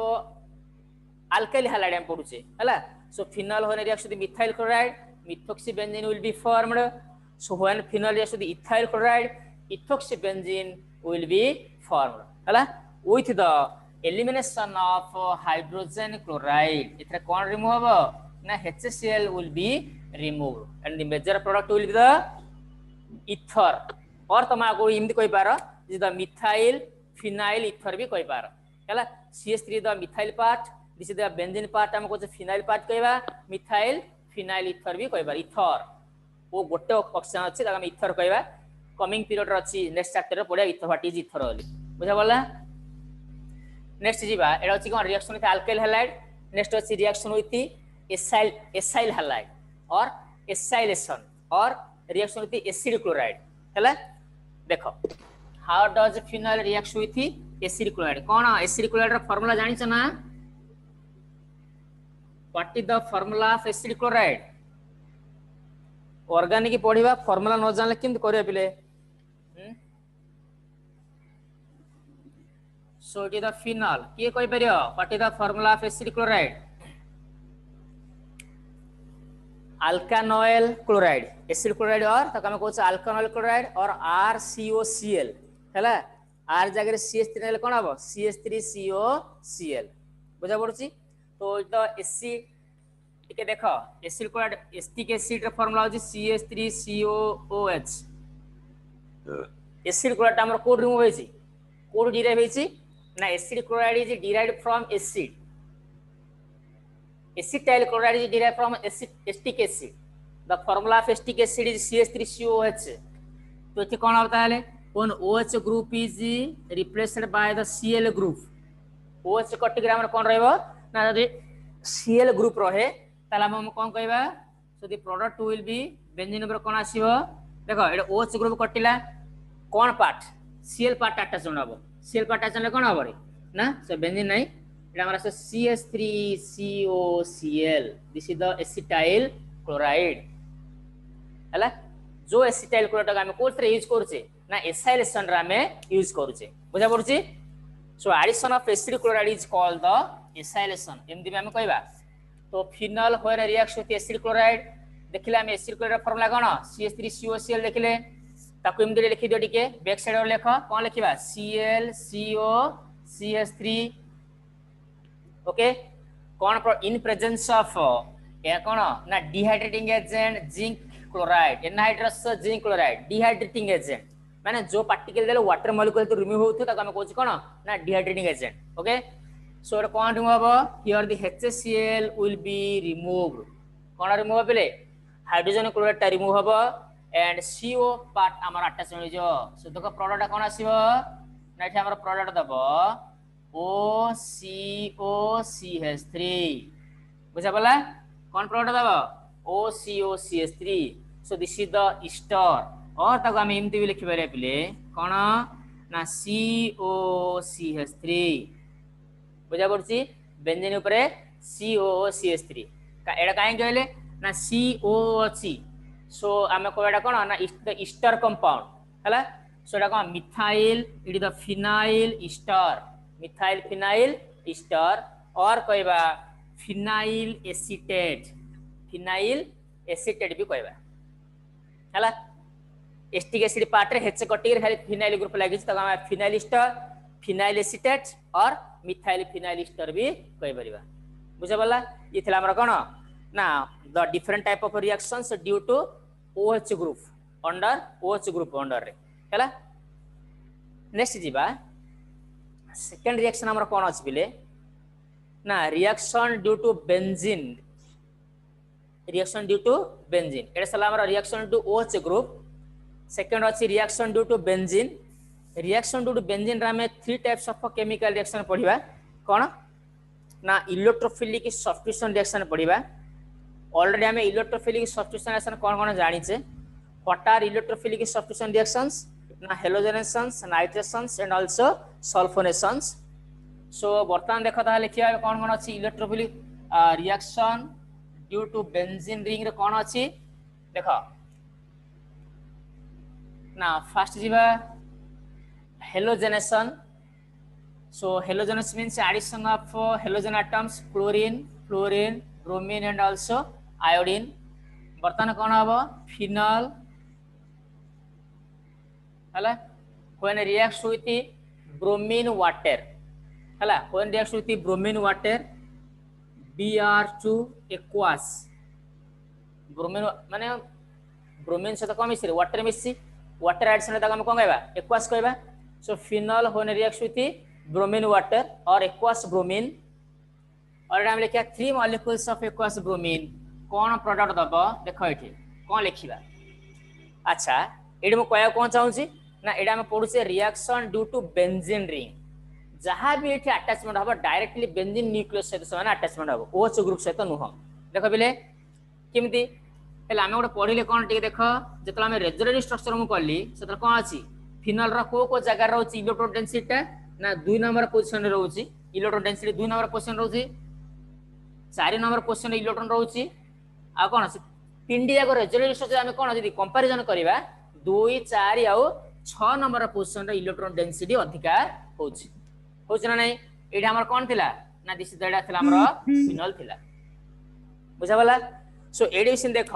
alkyl halide हम पढ़ूँ जी, है ना? So phenol when reacts with methyl chloride methoxybenzene will be formed. So when phenol reacts with ethyl chloride, ethoxybenzene will be formed. Hala? With the elimination of hydrogen chloride, itra kon remove haba? Na HCl will be removed, and the major product will be the ether. Or tama ko imdi koi para, is the methyl phenyl ether bhi koi para. Hala? CH3 the methyl part, this is the benzene part. Tama ko the phenyl part koi ba? Methyl phenyl ether भी कहबा ether ओ गोटे option अछि ताका हम ether कहबा coming period अछि next chapter रे पढिया इथर व्हाट इज इथर होली बुझा वाला. नेक्स्ट जीवा एडा अछि कोन reaction with alkyl halide. Next अछि रिएक्शन विथ एसाइल हैलाइड और एसाइलेशन और रिएक्शन विथ एसिड क्लोराइड. हला देखो how does phenyl react with acid chloride कोन एसिड क्लोराइड रा फार्मूला जानि छना. What is the formula of acid chloride? Organic पढ़िवा formula न जानले किंतु करिया पिले. So it is the phenol. किए कोई परियो? What is the formula of acid chloride? Alkanoyl chloride. Acid chloride और तक हमें कुछ alkanoyl chloride और RCOCl. हैला? R जगह CH3 ले कौन आवा? CH3COCl. बुझा पड़ो ची? तो इधर एसी ठीक है देखा एसिल क्लोराइड एसिटिक एसिड का फॉर्मूला हो जी CH3COOH. एसिल क्लोराइड टाइम कोड रिमूव है जी कोड डिराइव है जी ना acyl chloride is derived from acid acetyl chloride is derived from acetic acid. The formula of acetic acid is CH3COOH. तो इथे कौन होता है ले one OH group is replaced by the Cl group. OH कटिग्राम में कौन रहबो ना यदि Cl ग्रुप रहे ताला हम कोन कहबा so the product will be benzene number कोन आसीबो. देखो एडा OH ग्रुप कटिला कोन पार्ट Cl पार्ट अटैचमेंट हबो. Cl पार्ट अटैचमेंट कोन हबो रे ना सो बेंजीन नहीं एडा हमरा so CH3COCl. This is the acetyl chloride. हला जो एसिटाइल क्लोराइड हम कोथरे यूज करूचे ना एसाइलेशन रा में यूज करूचे बुझा पड़ुची. So addition of acid chloride is called the acylation. एमदी में हम कहबा तो फिनॉल होय रिएक्शन विथ एसिड क्लोराइड देखिले हम एसिड क्लोराइड फार्मूला कोन CH3COCl देखिले ताको एमदी रे लिखि दियो टिके बैक साइड और लेखो कोन लिखिबा ClCO CH3. ओके कोन इन प्रेजेंस ऑफ ए कोन ना dehydrating agent zinc chloride anhydrous zinc chloride dehydrating agent माने जो पार्टिकल देले वाटर मॉलिक्यूल तो रिमूव होतो ताको हम कहू छी कोन ना dehydrating agent. Okay so the point here the HCl will be removed. Gonna remove pile hydrogen chloride ta remove hoba and CO part amar attachment jo. So the product kon asibo na it amar product dabo OCOCH3 bujha pala kon product dabo OCOCH3. So this is the ester or ta hum imti bi likhi bare pile kon na COCH3 बुझा पड़ी benzene उपरे COCH3 एडा काहे कहले ना COO अछि. सो आमे को एडा कोन ना ईस्टर कंपाउंड हला सो एडा कोन methyl it the phenyl ester methyl phenyl ester और कहबा फिनाइल एसिटेट भी कहबा हला एसिटिक एसिड पार्ट रे हेच कटिक खाली फिनाइल ग्रुप लागि त हम फिनाइल ईस्टर फिनाइल एसिटेट और मिथाइल फिनाइल एस्टर भी कहि परिबा बुझा वाला. ये थला हमरा कोन ना the different type of reactions due to OH group under OH group under है। नेक्स्ट जीवा सेकेंड रिएक्शन आमर कौन अच्छे बोले ना रिएक्शन ड्यू टू बेंजीन एटा साला आमर reaction to OH group second अच्छी रिएक्शन ड्यू टू बेंजीन आम three types of chemical reaction पढ़ा कौन ना इलेक्ट्रोफिलिक सब्स्टिट्यूशन रिएक्शन पढ़ा। ऑलरेडी आम इलेक्ट्रोफिलिक सब्स्टिट्यूशन रिएक्शन कौन कौन जाने वाटर इलेक्ट्रोफिलिक सब्स्टिट्यूशन रिएक्शंस ना हेलोजेनेशंस नाइट्रेशंस एंड आल्सो सल्फोनेशंस। सो बर्तमान देख ता लिखा कौन कौन अच्छी electrophilic reaction due to benzene ring रे कौन अच्छी देख ना फास्ट जीवा halogenation. So halogenation means addition of halogen atoms chlorine fluorine bromine and also iodine. बर्तमान कौन हम फिनॉल है when reacts with bromine water है when reacts with bromine water Br2 aqueous bromine माने ब्रोमीन सहित कौन मिश्री वाटर मिश्री वाटर एडिशन कौन कहवा एक्वास कहवा। So phenol when reacts with bromine water और एक्वास ब्रोमीन और हम लिखा three molecules of aqueous bromine कौन प्रोडक्ट दब देख ये कौन लिखा। अच्छा ये मुझे कौन चाहूँगी ना ये पढ़ुचे reaction due to benzene ring जहाँ भी ये अटैचमेंट हम डायरेक्टली बेंजीन न्यूक्लियस सहित से अटैचमेंट हम OH ग्रुप सहित नुह देख बोले किमती आम गोटे पढ़ले कौन टे देख जो आम रेजोनेंस स्ट्रक्चर मुझे कली से कौन अच्छी फिनॉल रो कौ जगार रोचे इलेक्ट्रोन डेंसिटी ना दुई नंबर पोजिशन रोचे इलेक्ट्रोन डेंसिटी दुई नंबर पोजिशन रोचे चार नंबर पोजिशन इलेक्ट्रोन रोचे आ कौन तीन टी जाक रेजोनेंस स्ट्रक्चर आम कौन जी कंपारिजन करवा दुई चार आ नंबर पोजिशन इलेक्ट्रोन डेंसिटी अधिका होना ना ये आम कौन थी ना दिश फिनॉल थिला बुझाला। सो ये देख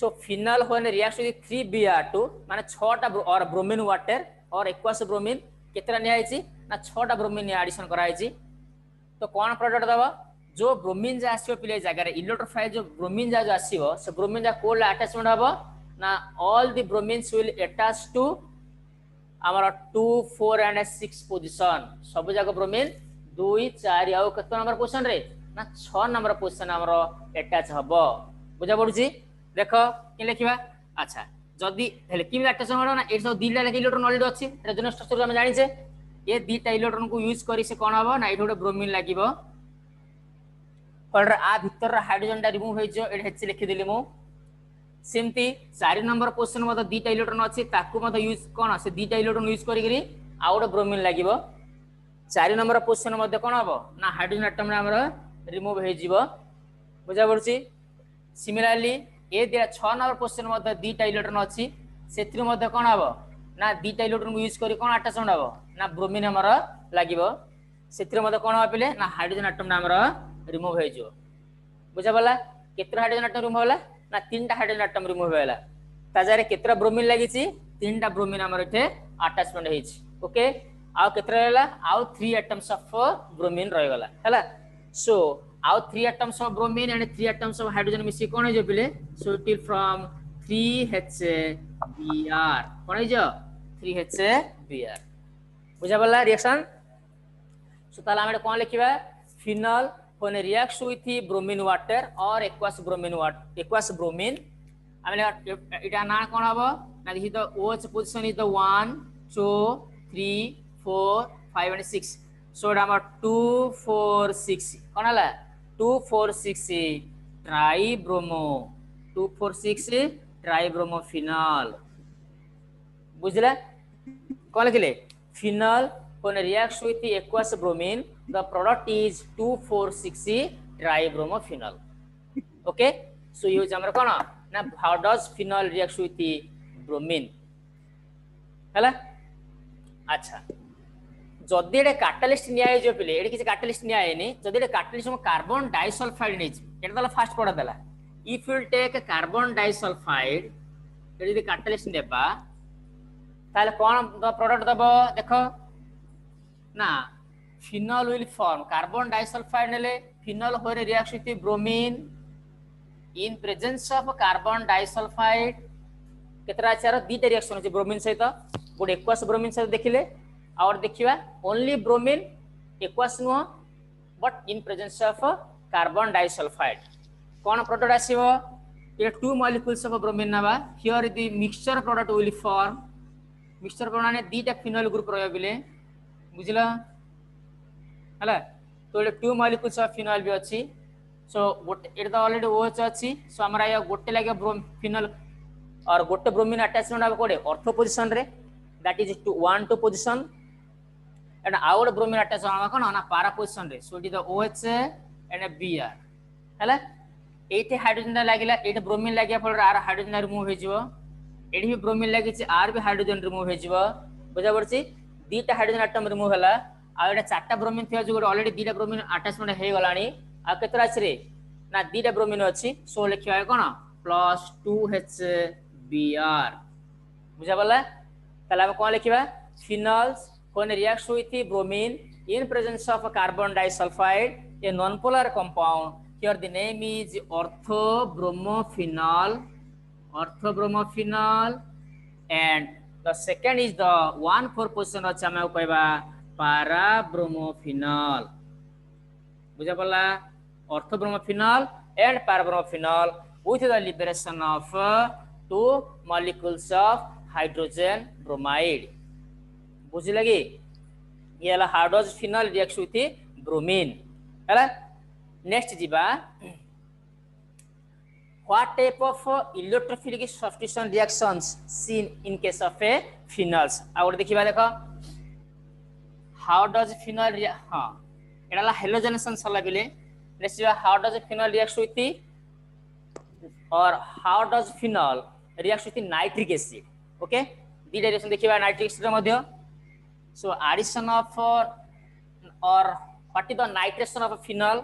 so phenol when reacts with 3Br2 माने 6टा और ब्रोमीन वाटर और एक्वास ब्रोमीन केतरा नियाइची ना 6टा ब्रोमीन एडिशन कराइची तो कौन प्रोडक्ट दबो जो ब्रोमीन जा आसीबो पिले जगह रे इलेक्ट्रोफाइल जो ब्रोमीन जा आसीबो से ब्रोमीन जा कोल अटैचमेंट हबो ना all the bromines will attach to हमरा 2 4 एंड 6 पोजीशन सब जगह ब्रोमीन 2 4 आ केतरा नंबर पोजीशन रे ना 6 नंबर पोजीशन हमरा अटैच हबो बुझा पड़ुची देख कि लिखा। अच्छा जदि कि अटैच होना ना ये सब दुटा लेकिन इलेक्ट्रोन अलरेडी अच्छी रेजोनेंस स्ट्रक्चर आम जाने ये दुटा इलेक्ट्रोन को यूज कर कौन हम ना ये गोटे ब्रोमीन लगे फल आ भर हाइड्रोजन टा रिमूव हो लिखिदेली मुमती चार नंबर पोजिशन मत दुटा इलेक्ट्रोन अच्छी मत यूज कौन से दुटा इलेक्ट्रोन यूज कर गोटे ब्रोमीन लगे चार नंबर पोजिशन मत कौन हम ना हाइड्रोजन आटम रिमूव हो बुझा पड़ी। Similarly a the 6 number position मध्य दुटा इलेक्ट्रोन अच्छी से कौन हम ना दुटा इलेक्ट्रोन को यूज कर कौन अटैचमेंट हम ना ब्रोमीन आमर लगे से कौन हम पे ना हाइड्रोजन आटम आमर रिमूव हो बुझा पड़ा केतरा हाइड्रोजन आटम रिमूव होला ना 3टा हाइड्रोजन आटम रिमूव होला ताजारे केतरा ब्रोमीन लगी 3टा ब्रोमीन आमर ये अटैचमेंट होके आउ केतरा रहला आउ 3 एटम्स ऑफ ब्रोमीन रही गला हैला। सो आउ 3 atoms of bromine and 3 atoms of hydrogen मिसी कौन है जो पिले so it will from 3HBr कौन है जो 3HBr बुझा पड़ा रिएक्शन। सो ताला हम कौन लिखा phenol when reacts with bromine water और एक्वास ब्रोमीन आम इटा ना कौन हम ना देखिए तो OH position is the 1 2 3 4 5 and 6 so डामा 2 4 6 कौन है 2 4 6 ट्राइब्रोमो 2 4 6 ट्राइब्रोमोफिनॉल बुझला कौन लिखिले phenol when reacts with aqueous bromine the product is 2 4 6 tribromophenol. Okay so ये हमर कौन ना how does phenol reacts with bromine हैला। अच्छा जदि ये कैटालिस्ट निया पे ये किसी कैटालिस्ट नियानी जदि कैटालिस्ट में कार्बन डाइसल्फाइड नहीं तो फास्ट पढ़ा देला if will take carbon disulphide ये कैटालिस्ट देबा ताले कौन प्रोडक्ट दब देख ना phenol will form carbon disulphide ने फिनॉल होरे react with bromine in presence of carbon disulphide केतराचार दीटा रिएक्शन होची ब्रोमीन सहित गोटे एक्वास ब्रोमीन सहित देखिले और देखिबा ओनली ब्रोमीन एक्वास नुह but in presence of carbon disulphide कोन प्रोडक्ट आसीबो ये टू मॉलिक्यूल्स ऑफ ब्रोमीन नावा here the mixture product will form mixture बनाने दीटा फिनोल ग्रुप रहबिले बुझला हला तो ये टू मॉलिक्यूल्स ऑफ फिनोल भी अछि सो गोटे एटा ऑलरेडी ओएच अछि सो हमरा या गोटे लागे ब्रोम फिनोल और गोटे ब्रोमीन अटैचमेंट आब कोडे ऑर्थो पोजीशन रे दैट इज 1 2 पोजीशन एंड आउट ब्रोमीन अटैच आमा कोन ना पारा पोजीशन रे so it is the OH and BR हला एटे हाइड्रोजन लागिला एटे ब्रोमीन लागिया पर आर हाइड्रोजन रिमूव हो जिवो एडी भी ब्रोमीन लागि छि आर भी हाइड्रोजन रिमूव हो जिवो बुझा पड़छि दीटा हाइड्रोजन एटम रिमूव हला आ एटा चारटा ब्रोमीन थियो जो ऑलरेडी दीटा ब्रोमीन अटैचमेंट हे गलानी आ केतरा छि रे ना दीटा ब्रोमीन अछि सो लिखिया कोन प्लस 2HBr बुझा वाला तला में कौन लिखिबा फिनॉल्स कोन react with bromine in presence of carbon disulphide a non polar compound here the name is orthobromophenol and the second is the 1,4 position अच्छा में कहबा पाराब्रोमोफिनॉल बुझा वाला orthobromophenol and parabromophenol with the liberation of two molecules of hydrogen bromide बुझ लगे ये वाला हाइड्रोज फिनॉल रिएक्शन थी ब्रोमीन हला नेक्स्ट जीवा what type of electrophilic substitution reactions seen in case of a phenols और देखिबा देखो हाउ डज फिनॉल हां एडा ला हेलोजेनेशन सला बिले नेक्स्ट जीवा हाउ डज फिनॉल रिएक्शन थी और how does phenol react with nitric acid okay the direction देखिबा नाइट्रिक एसिड मध्य सो एडिशन ऑफ और what is the nitration of phenol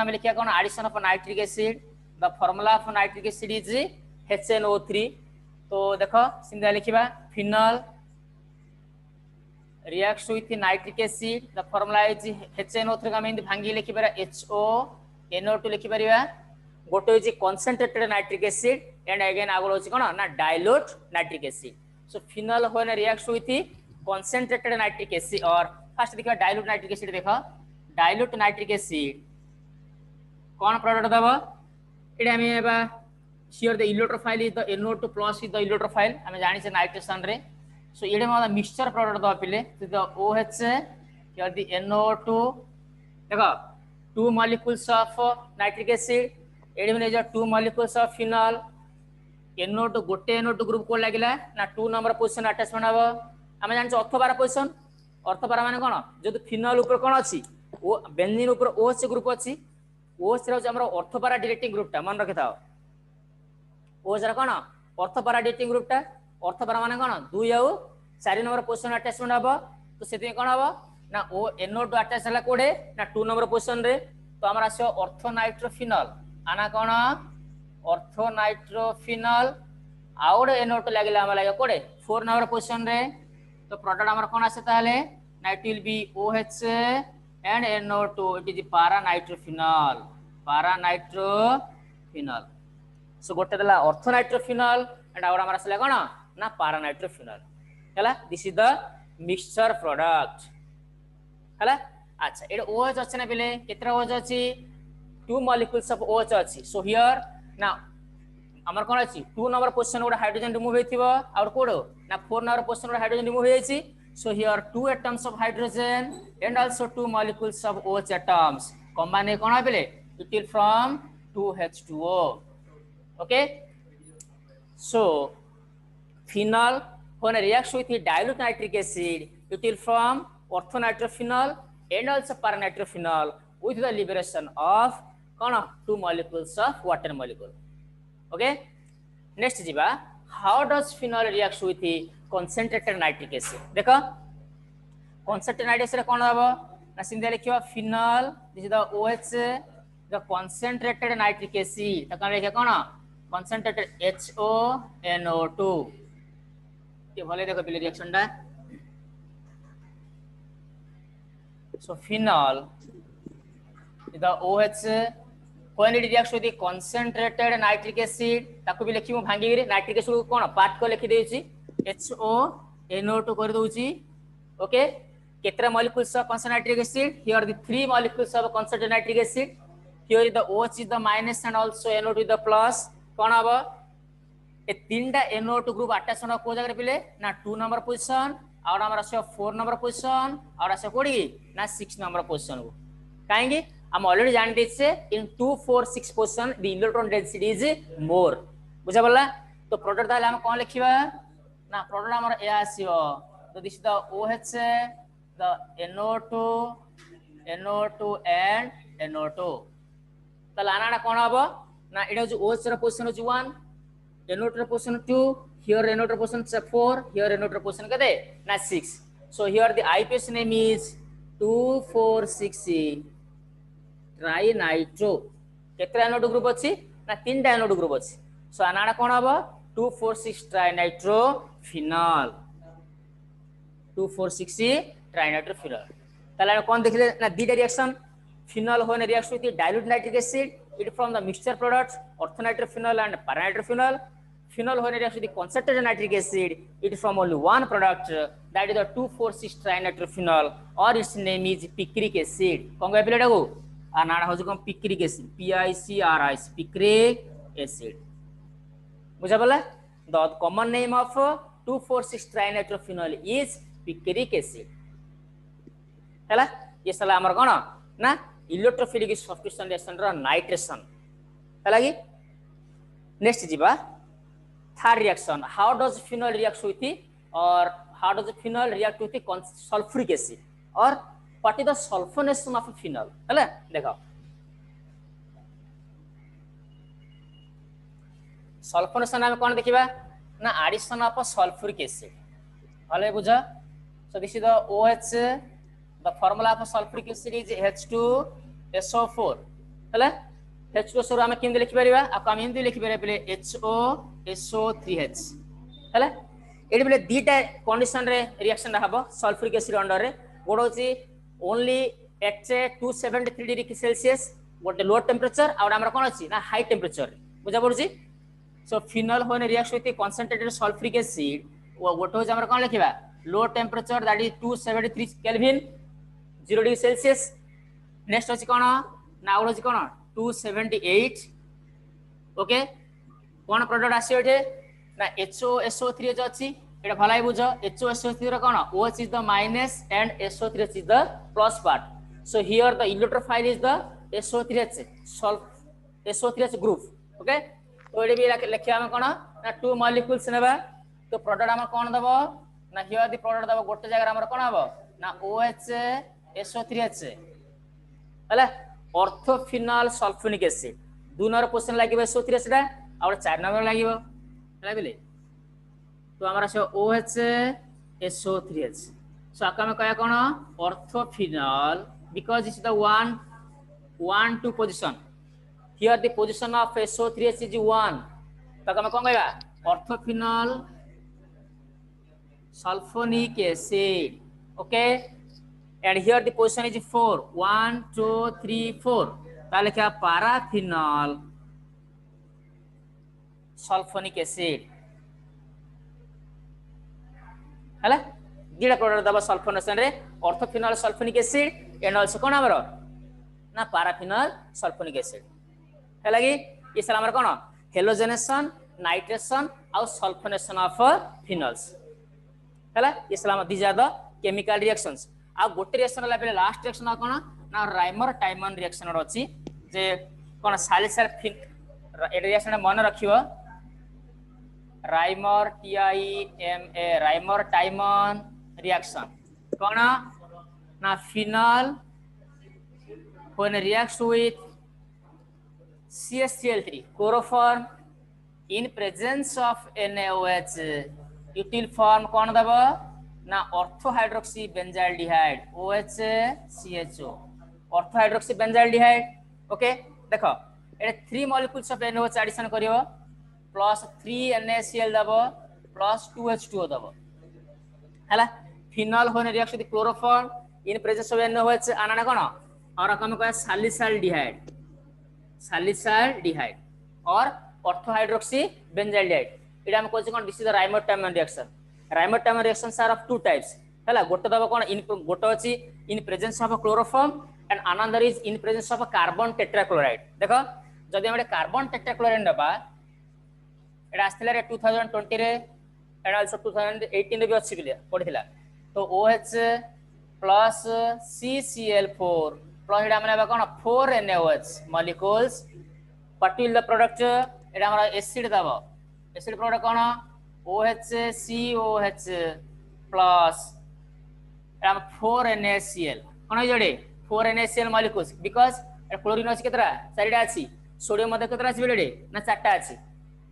हम लिखिया कोन addition of nitric acid the formula of nitric acid is HNO3 तो देखो सिंधा लिखिबा phenol react with nitric acid the formula is HNO3 का हम भांगी लिखिबा HO NO2 लिखिबा गोटो is concentrated nitric acid and again आगो होची कोन ना dilute nitric acid so phenol होन react with concentrated nitric acid और फर्स्ट देखा डाइल्यूट नाइट्रिक एसिड देखो डाइल्यूट नाइट्रिक एसिड कोन प्रोडक्ट दबो एडे हम एबा here the electrophile is the NO2 plus is the electrophile हम जानि से नाइट्रेशन रे सो एडे हम मिक्सचर प्रोडक्ट दबो पिले the OH here the NO2 देखो two molecules of nitric acid AD में जो two molecules of phenol NO2 गोटे NO2 ग्रुप को लागिला ना टू नंबर पोजीशन अटैचमेंट हबो हम जान अर्थोबारा पोजीशन अर्थोबारा माने कोन जदि फिनॉल ऊपर कोन अछि ओ बेंजीन ऊपर OH ग्रुप अछि OH रे हमर अर्थोबारा डायरेक्टिंग ग्रुप टा मन रखिताओ OH रे कोन अर्थोबारा डायरेक्टिंग ग्रुप टा अर्थोबारा माने कोन 2 आउ 4 नंबर पोजीशन अटैचमेंट हबो तो सेते कोन हबो ना ओ NO2 अटैच हला कोडे ना टू नंबर पोजीशन रे तो हमरा से ऑर्थोनाइट्रोफिनॉल आना कौन ऑर्थोनाइट्रोफिनॉल आउट NO2 लगे आम लगे कौटे 4 नंबर पोजीशन रे तो प्रोडक्ट आम कौन आसे night will be OH and NO2 it is paranitrophenol so गोटे देला ऑर्थोनाइट्रोफिनॉल एंड आउट आम आसला कौन ना पारानाइट्रोफिनॉल है this is the mixture product है अच्छा ये OH अच्छे ना पे कितना OH अच्छी टू मॉलिक्यूल्स ऑफ OH अछि सो हियर ना हमर कोन अछि टू नंबर पोजीशन ओडा हाइड्रोजन रिमूव हेथिबो और कोडो ना फोर नंबर पोजीशन ओडा हाइड्रोजन रिमूव हेछि so here two atoms of hydrogen and also two molecules of OH atoms combine कोन आबेले it will from 2H2O okay so phenol when reacts with dilute nitric acid it will from orthonitrophenol and also paranitrophenol with the liberation of two molecules of water molecule okay next jiba how does phenol react with the concentrated nitric acid dekha concentrated nitric acid kon habo na sindha likhiwa phenol this is the OH the concentrated nitric acid ta kon likhiwa kon concentrated HONO2 ye bhale dekho pile reaction da so phenol the OH When it reacts with the concentrated nitric acid, ताको भी लिखी भांगी nitric acid को कौन part को लिखी HONO2 कर दूची ओके केतरा molecules of concentrated nitric acid here the 3 molecules of concentrated nitric acid here the OH is the minus and also NO2 is the plus कौन अब ए तीनटा NO2 ग्रुप अटैच होना को जगह पिले ना 2 नंबर पोजीशन और हमरा से 4 नंबर पोजीशन और से कोडी ना 6 नंबर पोजीशन को काहेंगे हम ऑलरेडी जान दे से in 2 4 6 position the electron density is more बुझा बला तो प्रोडक्ट ताले हम कोन लिखिबा ना प्रोडक्ट हमारा ए आसीओ तो this the OH the NO2 and NO2 त लानाडा कोन हबो ना एटा जो ओएच रे पोजीशन जो 1 NO2 रे पोजीशन 2 हियर NO2 रे पोजीशन 4 हियर NO2 रे पोजीशन कदे ना 6 so here the IPS name is 246E tri nitro केतरा NO2 ग्रुप अछि ना 3 टा NO2 ग्रुप अछि सो आनाडा कोन हबो 246 ट्राइनाइट्रोफिनॉल 246 ट्राइनाइट्रोफिनॉल तला कौन देखले ना दीटा रिएक्शन फिनॉल होने react with dilute nitric acid it from the mixture products orthonitrophenol and paranitrophenol phenol होने react with concentrated nitric acid it from only one product that is the 246 trinitrophenol और its name is picric acid कौन कहबे एटा को आ नाडा हो जो picric acid PICRI picric acid बुझा बोला the common name of 246 trinitrophenol is picric acid हैला ये साला हमर कोन ना इलेक्ट्रोफिलिक सब्स्टिट्यूशन रिएक्शन रो नाइट्रेशन हैला कि नेक्स्ट जीवा third reaction how does phenol react with और how does phenol react with sulphuric acid और what is the sulphonation of phenol हैला देखो सल्फोनेशन आम कौन देखा ना एडिशन ऑफ सल्फ्यूरिक एसिड भले बुझ so this is the OH the formula of sulphuric acid is H2SO4 हला H2SO4 हम केन लिख परबा आ हम हिंदी लिख परबा पले HOSO3H हला एडी पले दीटा कंडीशन रे रिएक्शन रहबो सल्फ्यूरिक एसिड अंडर रे गोड होची ओनली एच 273 डिग्री सेल्सियस गोटे लो टेंपरेचर और हमरा कोन अछि ना हाई टेंपरेचर बुझा पड़ुची सो फिनॉल होने react with concentrated sulphuric acid what होज हमर कोन लिखबा low temperature that is 273 kelvin 0 degree Celsius next होज कोन ना होज कोन 278 ओके कोन प्रोडक्ट आसी एठे ना HOSO3 जो अछि एटा भलाइ बुझो HOSO3 रो कोन OH is the minus and SO3 is the plus part so here the electrophile is the SO3H solve SO3H group okay तो ये भी लिखिया हम कोन ना टू मॉलिक्यूल्स नेबा तो प्रोडक्ट हम कोन दबो ना हियर द प्रोडक्ट दबो गोटे जगह हमर कोन हबो ना OH SO3H हला ऑर्थोफिनॉल सल्फ्यूरिक एसिड दुनर पोशन लागिबे SO3H डा और 4 नंबर लागिबो हला बिले तो हमरा से OH SO3H सो आका हम कहया कोन orthophenol because it's the 1 2 position Here the position of SO3H is 1. तो हम कौन कहेगा orthophenol sulphonic acid okay and here the position is 4 1 2 3 4 ताले क्या पैराफिनॉल सल्फोनिक एसिड हैला दिडा प्रोडक्ट दबा सल्फोनेशन रे orthophenol sulphonic acid and also कोन हमरो ना पैराफिनॉल सल्फोनिक एसिड है लगी ये साल हमर कोन हेलोजेनेशन नाइट्रेशन और सल्फोनेशन ऑफ फिनॉल्स हैला ये साल हम this are the chemical reactions आ गोटे रिएक्शन ला पहिले लास्ट रिएक्शन आ कोन ना राइमर टाइमन रिएक्शन अछि जे कोन सैलिसिलिक ए रिएक्शन मन रखियो Reimer TIMA Reimer Tiemann reaction कोन ना phenol when reacts with CaCl3 chloroform in presence of NaOH it will form kon daba na orthohydroxy benzaldehyde OH CHO orthohydroxy benzaldehyde okay dekho eta 3 molecules of NaOH addition karibo plus 3 NaCl daba plus 2 H2O daba hala phenol when reacts with chloroform in presence of NaOH anana kon और कम सालिसाल्डिहाइड सैलिसाइल्डिहाइड और ortho hydroxy benzaldehyde एटा हम कहछे कोन this is the Reimer Tiemann reactions are of two types हला गोटे दबा कोन इन गोटे अछि in presence of chloroform and another is in presence of carbon tetrachloride देखो जदि हम कार्बन टेट्राक्लोराइड दबा एटा आस्थिला रे 2020 रे एंड आल्सो 2018 रे भी अछि बिले पढिला तो OH प्लस CCl4 प्लस एटा माने कोन 4NaOH molecules particular product एटा हमरा एसिड दबो एसिड प्रोडक्ट कोन OHCOH प्लस एटा 4NaCl कोन जोडे 4NaCl molecules because क्लोरीन अछि केतरा चारटा अछि सोडियम मध्ये केतरा अछि बेडे ना चारटा अछि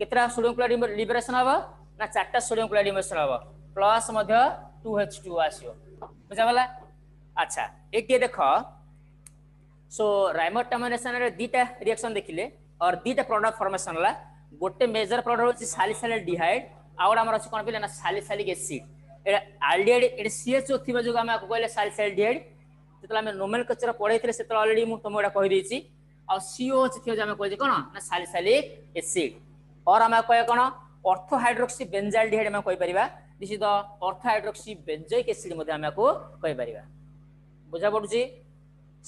केतरा सोडियम क्लोराइड लिबरेशन हबो ना चारटा सोडियम क्लोराइड लिबरेशन हबो प्लस मध्ये 2H2 आसियो बुझावला अच्छा एक ये देखो सो राइमर टर्मिनेशन रे दीटा रिएक्शन देखिले और दीटा प्रोडक्ट फॉर्मेशन होला गोटे मेजर प्रोडक्ट होछि सैलिसाइल्डिहाइड आउर हमर अछि कोन पिले ना सैलिसिलिक एसिड ए एल्डिहाइड ए CHO थिबा जो हम कहले सैलिसाइल्डिहाइड जेतला हम नोमेनक्लेचर पढै थिले सेतला ऑलरेडी मु तमोडा कहि देछि आ COH थियो जे हम कहै जे कोन ना सैलिसिलिक एसिड और हम कहै कोन ऑर्थो हाइड्रोक्सी बेंजाइल्डिहाइड हम कहि परिबा this is the ortho hydroxy benzoic acid मध्ये हम को कहि परिबा बुझा पडु छी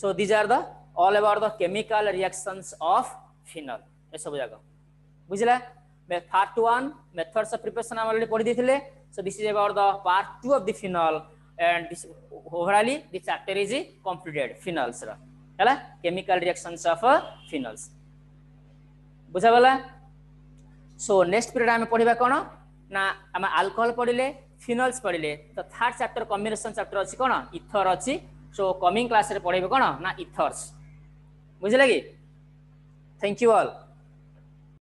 so these are the all about the chemical reactions of phenol ए सब जगह बुझला मे पार्ट 1 मेथड्स ऑफ प्रिपरेशन हम ऑलरेडी पढि दिथिले so this is about the part 2 of the phenol and this overally the chapter is completed phenols ra hela chemical reactions of phenols bujhabala so next period ame padhiba kono na ame alcohol padile phenols padile to third chapter combination chapter achi kono ether achi so coming class re padhibe kono na ethers bujhla ki thank you all